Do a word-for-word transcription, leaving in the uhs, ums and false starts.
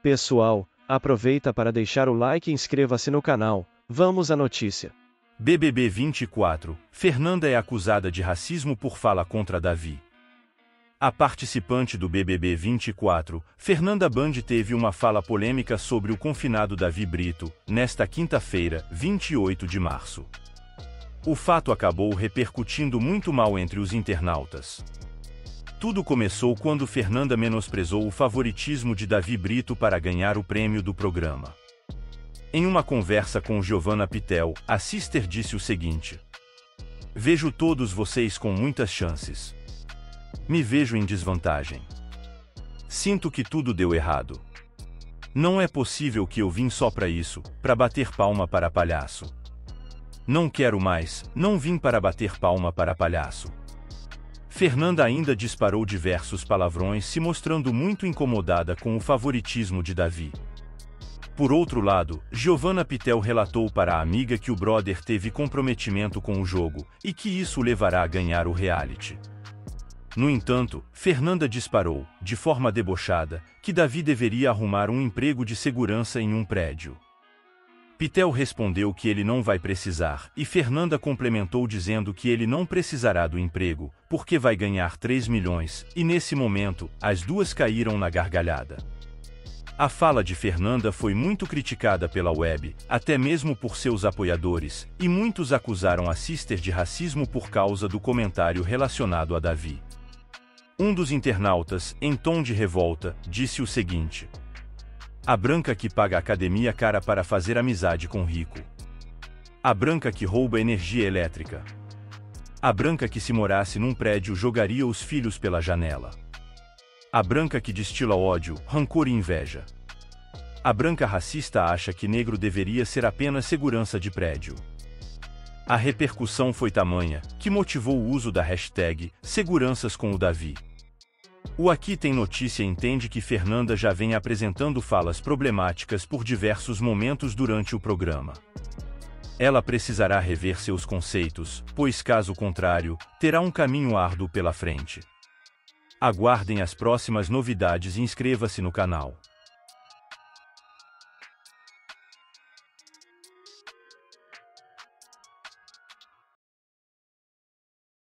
Pessoal, aproveita para deixar o like e inscreva-se no canal. Vamos à notícia. B B B vinte e quatro, Fernanda é acusada de racismo por fala contra Davi. A participante do B B B vinte e quatro, Fernanda Bande, teve uma fala polêmica sobre o confinado Davi Brito, nesta quinta-feira, vinte e oito de março. O fato acabou repercutindo muito mal entre os internautas. Tudo começou quando Fernanda menosprezou o favoritismo de Davi Brito para ganhar o prêmio do programa. Em uma conversa com Giovanna Pitel, a sister disse o seguinte: "Vejo todos vocês com muitas chances. Me vejo em desvantagem. Sinto que tudo deu errado. Não é possível que eu vim só para isso, para bater palma para palhaço. Não quero mais, não vim para bater palma para palhaço." Fernanda ainda disparou diversos palavrões, se mostrando muito incomodada com o favoritismo de Davi. Por outro lado, Giovanna Pitel relatou para a amiga que o brother teve comprometimento com o jogo, e que isso o levará a ganhar o reality. No entanto, Fernanda disparou, de forma debochada, que Davi deveria arrumar um emprego de segurança em um prédio. Pitel respondeu que ele não vai precisar, e Fernanda complementou dizendo que ele não precisará do emprego, porque vai ganhar três milhões, e nesse momento, as duas caíram na gargalhada. A fala de Fernanda foi muito criticada pela web, até mesmo por seus apoiadores, e muitos acusaram a sister de racismo por causa do comentário relacionado a Davi. Um dos internautas, em tom de revolta, disse o seguinte: "A branca que paga academia cara para fazer amizade com rico. A branca que rouba energia elétrica. A branca que, se morasse num prédio, jogaria os filhos pela janela. A branca que destila ódio, rancor e inveja. A branca racista acha que negro deveria ser apenas segurança de prédio." A repercussão foi tamanha, que motivou o uso da hashtag Seguranças com o Davi. O Aqui Tem Notícia entende que Fernanda já vem apresentando falas problemáticas por diversos momentos durante o programa. Ela precisará rever seus conceitos, pois caso contrário, terá um caminho árduo pela frente. Aguardem as próximas novidades e inscreva-se no canal.